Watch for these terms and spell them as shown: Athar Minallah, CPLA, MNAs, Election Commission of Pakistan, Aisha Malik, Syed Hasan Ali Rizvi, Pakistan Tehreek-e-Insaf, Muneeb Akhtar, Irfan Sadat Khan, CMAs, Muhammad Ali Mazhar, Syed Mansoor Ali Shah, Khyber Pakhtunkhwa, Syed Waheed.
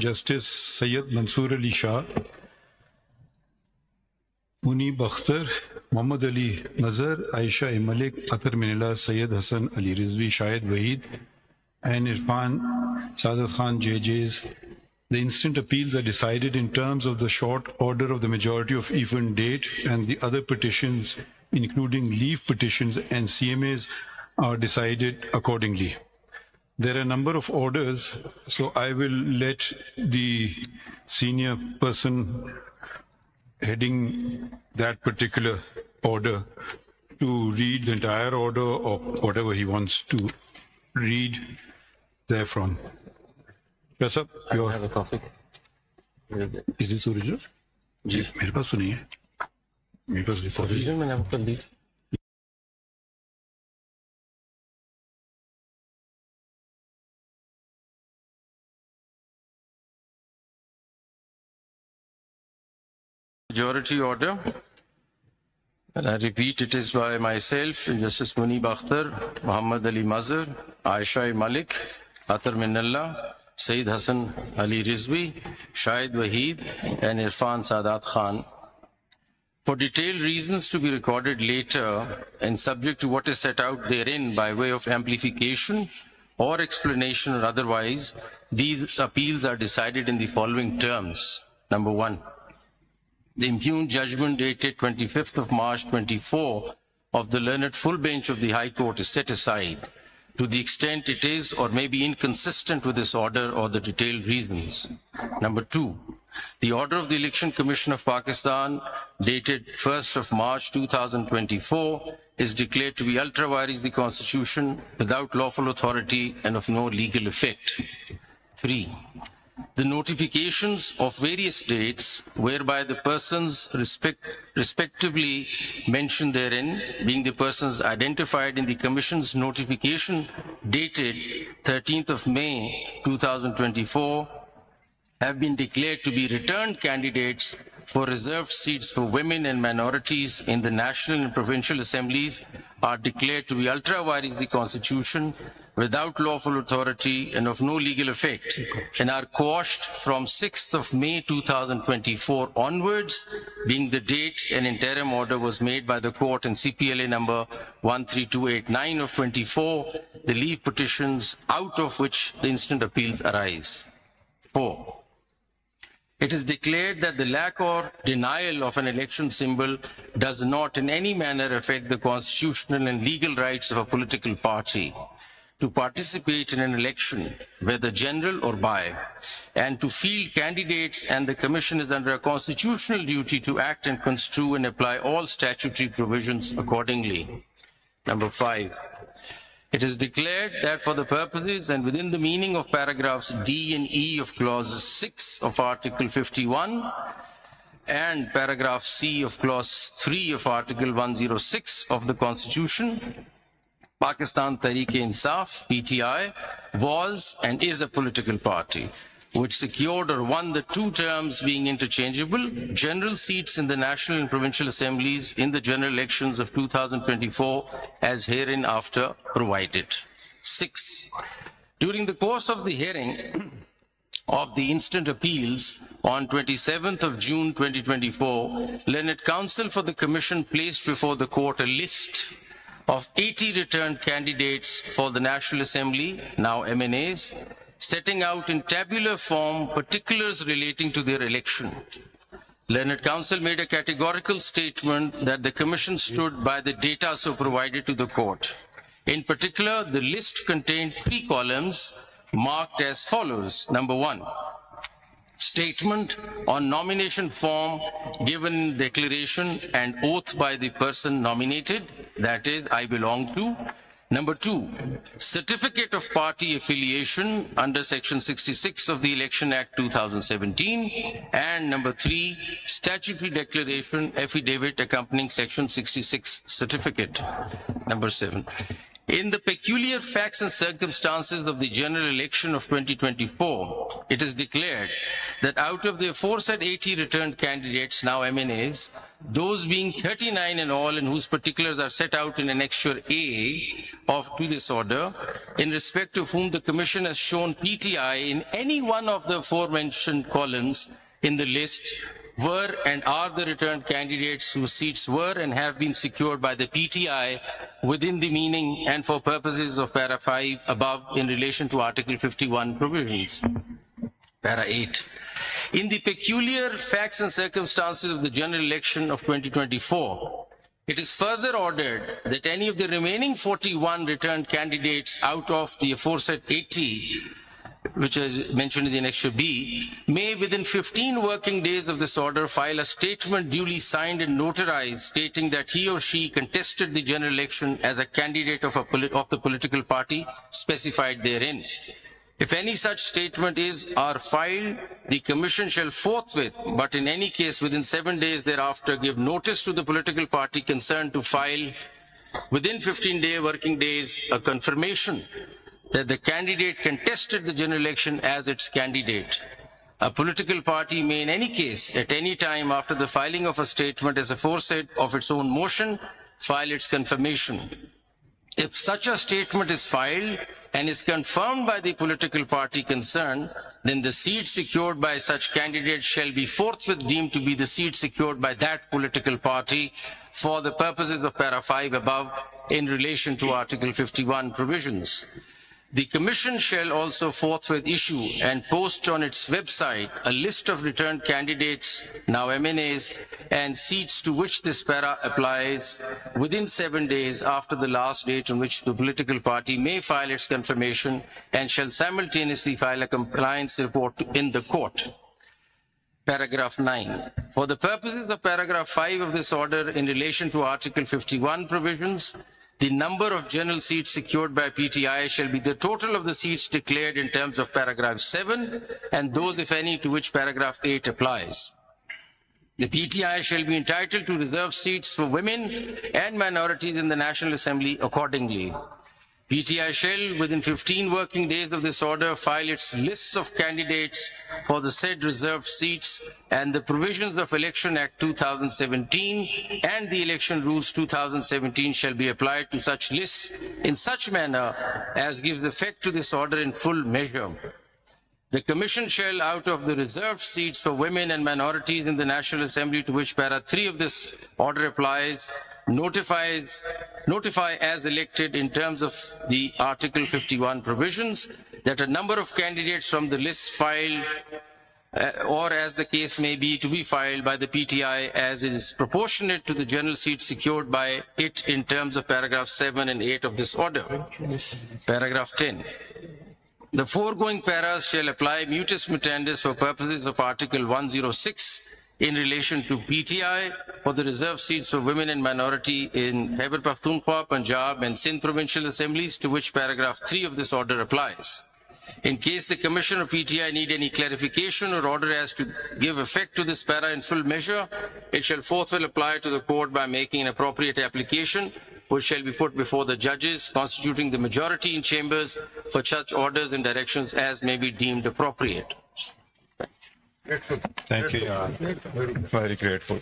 Justice Syed Mansoor Ali Shah, Muneeb Akhtar, Mohammad Ali Mazhar, Ayesha Malik, Athar Minallah, Syed Hasan Ali Rizvi, Shahid Waheed and Irfan Sadat Khan JJs. The instant appeals are decided in terms of the short order of the majority of even date, and the other petitions, including leave petitions and CMAs, are decided accordingly. There are a number of orders, so I will let the senior person heading that particular order to read the entire order or whatever he wants to read therefrom. Yes, sir. You have a copy. Is this original? जी मेरे पास नहीं है, मेरे पास original मैंने आपको दी। Majority order. And I repeat, it is by myself, Justice Muneeb Akhtar, Muhammad Ali Mazhar, Aisha Malik, Athar Minallah, Syed Hasan Ali Rizvi, Syed Waheed, and Irfan Sadat Khan. For detailed reasons to be recorded later and subject to what is set out therein by way of amplification or explanation or otherwise, these appeals are decided in the following terms. Number one. The impugned judgment dated 25th of March 24 of the learned full bench of the High Court is set aside to the extent it is or may be inconsistent with this order or the detailed reasons. Number two, the order of the Election Commission of Pakistan dated 1st of March 2024 is declared to be ultra vires the Constitution, without lawful authority and of no legal effect. Three, the notifications of various dates whereby the persons respectively mentioned therein, being the persons identified in the Commission's notification dated 13th of May 2024, have been declared to be returned candidates for reserved seats for women and minorities in the national and provincial assemblies, are declared to be ultra vires the Constitution, without lawful authority and of no legal effect, and are quashed from 6th of May 2024 onwards, being the date an interim order was made by the court in CPLA number 13289 of 24, the leave petitions out of which the instant appeals arise. 4. It is declared that the lack or denial of an election symbol does not in any manner affect the constitutional and legal rights of a political party to participate in an election, whether general or by, and to field candidates, and the Commission is under a constitutional duty to act and construe and apply all statutory provisions accordingly. Number 5. It is declared that for the purposes and within the meaning of paragraphs D and E of clause 6 of Article 51 and paragraph C of clause 3 of Article 106 of the Constitution, Pakistan Tehreek-e-Insaf, PTI, was and is a political party which secured or won the two terms being interchangeable, general seats in the national and provincial assemblies in the general elections of 2024 as hereinafter provided. 6. During the course of the hearing of the instant appeals on 27th of June 2024, Learned Counsel for the Commission placed before the court a list of 80 returned candidates for the National Assembly, now MNAs, setting out in tabular form particulars relating to their election. Learned Counsel made a categorical statement that the Commission stood by the data so provided to the court. In particular, the list contained three columns marked as follows. Number 1, statement on nomination form given declaration and oath by the person nominated, that is, I belong to. Number 2, certificate of party affiliation under section 66 of the Election Act 2017. And number 3, statutory declaration affidavit accompanying section 66 certificate. Number 7, In the peculiar facts and circumstances of the general election of 2024, it is declared that out of the aforesaid 80 returned candidates, now MNAs, those being 39 in all and whose particulars are set out in Annexure A to this order, in respect of whom the Commission has shown PTI in any one of the aforementioned columns in the list, were and are the returned candidates whose seats were and have been secured by the PTI within the meaning and for purposes of Para 5 above in relation to Article 51 provisions. Para 8. In the peculiar facts and circumstances of the general election of 2024, it is further ordered that any of the remaining 41 returned candidates out of the aforesaid 80, which is mentioned in the Annexure B, may within 15 working days of this order file a statement duly signed and notarized stating that he or she contested the general election as a candidate of the political party specified therein. If any such statement is or filed, the Commission shall forthwith, but in any case within 7 days thereafter, give notice to the political party concerned to file within 15 working days a confirmation that the candidate contested the general election as its candidate. A political party may in any case, at any time after the filing of a statement as aforesaid of its own motion, file its confirmation. If such a statement is filed and is confirmed by the political party concerned, then the seat secured by such candidate shall be forthwith deemed to be the seat secured by that political party for the purposes of Para 5 above in relation to Article 51 provisions. The Commission shall also forthwith issue and post on its website a list of returned candidates, now MNAs, and seats to which this para applies within 7 days after the last date on which the political party may file its confirmation, and shall simultaneously file a compliance report in the court. Paragraph 9. For the purposes of paragraph 5 of this order in relation to Article 51 provisions, the number of general seats secured by PTI shall be the total of the seats declared in terms of paragraph 7 and those, if any, to which paragraph 8 applies. The PTI shall be entitled to reserve seats for women and minorities in the National Assembly accordingly. PTI shall, within 15 working days of this order, file its lists of candidates for the said reserved seats and the provisions of Election Act 2017 and the Election Rules 2017 shall be applied to such lists in such manner as gives effect to this order in full measure. The Commission shall, out of the reserved seats for women and minorities in the National Assembly to which Para 3 of this order applies, notify as elected in terms of the Article 51 provisions that a number of candidates from the list filed or as the case may be to be filed by the PTI as is proportionate to the general seat secured by it in terms of paragraph 7 and 8 of this order. Paragraph 10. The foregoing paras shall apply mutus mutandis for purposes of Article 106 in relation to PTI for the reserved seats for women and minority in Khyber Pakhtunkhwa, Punjab and Sindh provincial assemblies to which paragraph 3 of this order applies. In case the Commission or PTI need any clarification or order as to give effect to this para in full measure, it shall forthwith apply to the court by making an appropriate application which shall be put before the judges constituting the majority in chambers for such orders and directions as may be deemed appropriate. Thank you, Your Honor. Very grateful.